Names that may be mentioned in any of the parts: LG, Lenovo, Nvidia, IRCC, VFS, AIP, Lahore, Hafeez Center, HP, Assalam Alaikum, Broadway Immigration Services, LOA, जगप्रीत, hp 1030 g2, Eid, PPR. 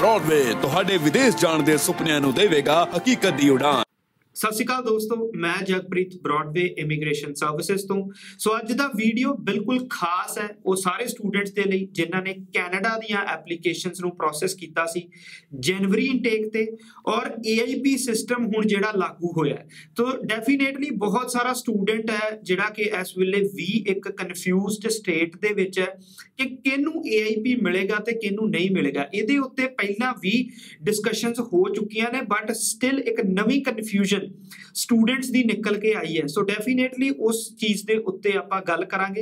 Broadway तुहाडे विदेश जाण दे सुपनियां नूं देवेगा हकीकत दी उड़ान। सत श्री अकाल दोस्तों, मैं जगप्रीत ब्रॉडवे इमिग्रेशन सर्विसेज तो। सो अज का वीडियो बिल्कुल खास है वो सारे स्टूडेंट्स के लिए जिन्हों ने कैनेडा दियां एप्लीकेशंस नूं प्रोसेस कीता सी जनवरी इनटेक ते और AIP सिस्टम हुण जिहड़ा लागू होया है। तो डेफिनेटली बहुत सारा स्टूडेंट है जिहड़ा कि इस वेले भी एक कन्फ्यूज्ड स्टेट दे विच है कि किनू AIP मिलेगा तो किनू नहीं मिलेगा। इहदे उत्ते पहलां भी डिस्कशनस हो चुकियां ने बट स्टिल एक नवी कन्फ्यूजन स्टूडेंट्स दी निकल के आई है। सो डेफिनेटली उस चीज़ दे उत्ते आपां गल करांगे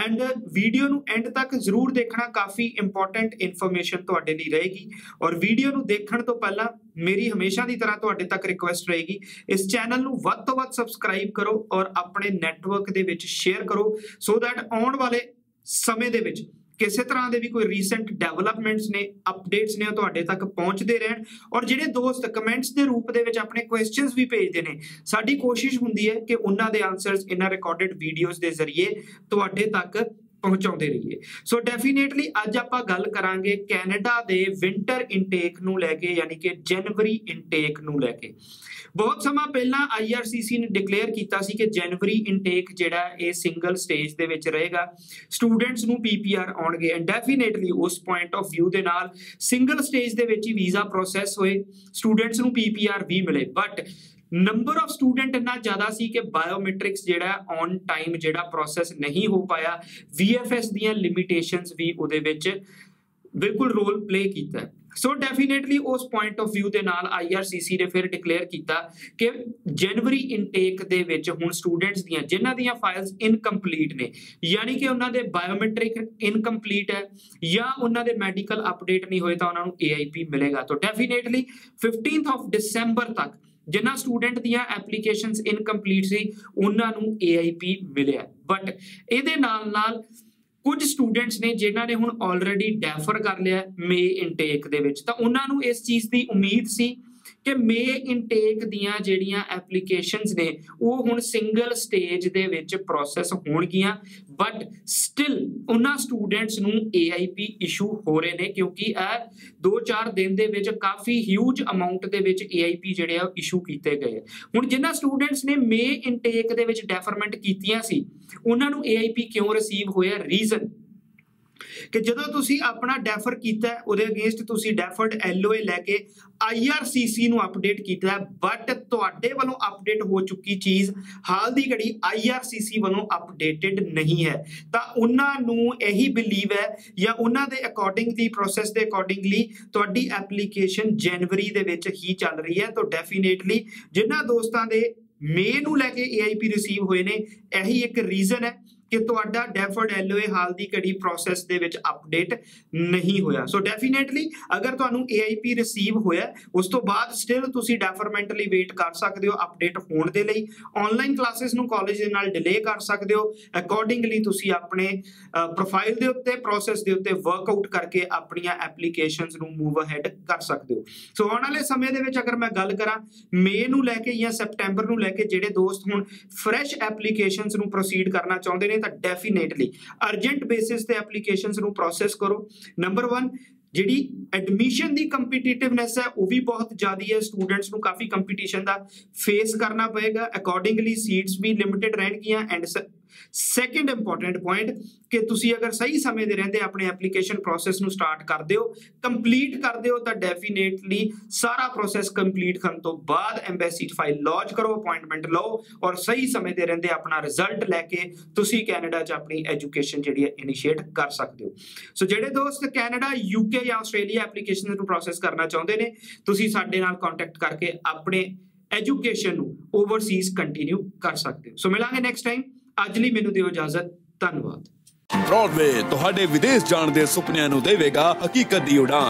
एंड वीडियो नू एंड तक जरूर देखना, काफ़ी इंपॉर्टेंट इन्फॉर्मेशन तुहाडे लई रहेगी। और वीडियो नू देखण तो पहला मेरी हमेशा की तरह तुहाडे तक रिक्वेस्ट रहेगी, इस चैनल नू वध तो वध सबसक्राइब करो और अपने नैटवर्क दे विच शेयर करो सो दैट आउण वाले समय दे विच किसी तरह के भी कोई रीसेंट डेवलपमेंट्स ने अपडेट्स ने तुहाडे तक पहुँचते रहन। और जिहड़े दोस्त कमेंट्स के रूप दे विच अपने क्वेश्चनस भी भेजते हैं, साडी कोशिश हुंदी है कि उन्हां दे आंसरस इन्हां रिकॉर्डेड वीडियोज़ के जरिए तुहाडे तक पहुँचाते रहिए। सो डेफिनेटली अज आपां गल करांगे कैनेडा दे विंटर इनटेक नूं लैके, यानी कि जनवरी इनटेक नूं लैके। बहुत समा पहला IRCC ने डिकलेयर कीता सी कि जनवरी इनटेक जिहड़ा ए सिंगल स्टेज दे विच रहेगा, स्टूडेंट्स नूं PPR आउणगे। एंड डेफिनेटली उस पॉइंट ऑफ व्यू दे नाल सिंगल स्टेज दे विच ही वीज़ा प्रोसैस होए, स्टूडेंट्स नूं PPR भी मिले। बट नंबर ऑफ स्टूडेंट इतना ज़्यादा सी कि बायोमेट्रिक्स जिहड़ा ऑन टाइम जिहड़ा प्रोसेस नहीं हो पाया, VFS दियां लिमिटेशंस भी उहदे विच बिल्कुल रोल प्ले कीता है। सो डेफिनेटली उस पॉइंट ऑफ व्यू दे नाल IRCC ने फिर डिकलेयर किया कि जनवरी इनटेक दे विच हुण स्टूडेंट्स दियां जिन्हां दियां फाइल्स इनकम्पलीट ने, यानी कि उन्हां दे बायोमेट्रिक इनकम्पलीट है या उन्हां दे मैडिकल अपडेट नहीं होए तां उन्हां नूं AIP मिलेगा। तो डेफिनेटली 15 दिसंबर तक जिन्हां स्टूडेंट दियां एप्लीकेशनस इनकम्पलीट सी उन्हां नूं AIP मिलिया। बट इहदे नाल कुछ स्टूडेंट्स ने जिन्हां ने हुण ऑलरेडी डैफर कर लिया मे इनटेक दे विच, तां उन्हां नूं इस चीज़ दी उम्मीद सी कि मे इनटेक दियां जिहड़ियां एप्लीकेशनस ने वह हुण सिंगल स्टेज दे विच प्रोसैस होणगियां। बट स्टिल उन्हां स्टूडेंट्स नूं AIP इशू हो रहे ने क्योंकि यह 2-4 दिन दे विच काफ़ी ह्यूज अमाउंट दे विच AIP जिहड़े आ इशू कीते गए। हुण जिन्हां स्टूडेंट्स ने मे इनटेक दे विच डैफरमेंट कीतियां सी उन्हां नूं AIP क्यों रिसीव होया, रीज़न कि जदों तुसीं अपना डैफर किया उहदे अगेंस्ट तुसीं डैफर्ड LOA लैके IRCC नूं अपडेट किया, बट तुहाडे वल्लों अपडेट हो चुकी चीज़ हाल दी घड़ी IRCC वल्लों अपडेटेड नहीं है, तां उन्हां नूं यही बिलीव है या उन्हां दे अकॉर्डिंग दी प्रोसैस दे अकॉर्डिंगली तुहाडी एप्लीकेशन जनवरी दे विच ही चल रही है। तो डेफिनेटली जिन्हां दोस्तां दे मे नूं लैके AIP रिसीव होए ने यही एक रीज़न है कि तुहाडा डैफर्ड LOA हाल दी घड़ी प्रोसैस दे विच अपडेट नहीं होया। सो डेफिनेटली अगर तुहानूं AIP रिसीव होया उस तो बाद स्टिल तुसीं डैफरमेंट लई वेट कर सकदे हो अपडेट होण दे लई, ऑनलाइन क्लासेस नूं कॉलेज दे नाल डिले कर सकदे हो। अकॉर्डिंगली तुसीं अपने प्रोफाइल दे उत्ते प्रोसैस दे उत्ते वर्कआउट करके अपणियां एप्लीकेशनस नूं मूव अहेड कर सकदे हो। सो आउण वाले समय दे विच अगर मैं गल करां मे नूं लैके जां सैप्टैंबर नूं लैके जिहड़े दोस्त हुण फ्रैश एप्लीकेशनस नूं प्रोसीड करना चाहुंदे ने, तो डेफिनेटली अर्जेंट बेसिस ते एप्लीकेशनस नूं प्रोसेस करो। नंबर 1 जिहड़ी एडमिशन की कंपीटीटिवनैस है वह भी बहुत ज़्यादा है, स्टूडेंट्स को काफ़ी कंपीटीशन का फेस करना पएगा, अकॉर्डिंगली सीट्स भी लिमिटेड रहनगियां। एंड सैकेंड इंपॉर्टेंट पॉइंट कि तुसीं अगर सही समय दे रहिंदे अपने एप्लीकेशन प्रोसैस नूं स्टार्ट करदे हो कंप्लीट करदे हो तो डेफिनेटली सारा प्रोसैस कंप्लीट करन तो बाद एम्बेसी फाइल लॉन्च करो, अपॉइंटमेंट लो और सही समय दे रहिंदे अपना रिजल्ट लैके तुसीं कैनेडा च अपनी एजुकेशन जिहड़ी है इनिशिएट कर सकदे हो। सो जिहड़े दोस्त कैनेडा UK या आस्ट्रेलिया एप्लीकेशन नूं प्रोसैस करना चाहुंदे ने तुसीं साडे नाल कॉन्टैक्ट करके अपने एजुकेशन नूं ओवरसीज कंटिन्यू कर सकदे हो। सो मिलांगे नैक्सट टाइम, अज लई मैनूं दिओ इजाजत, धन्नवाद। ब्रॉडवे तुहाडे विदेश जाण दे सुपनियां नूं देवेगा हकीकत दी उड़ान।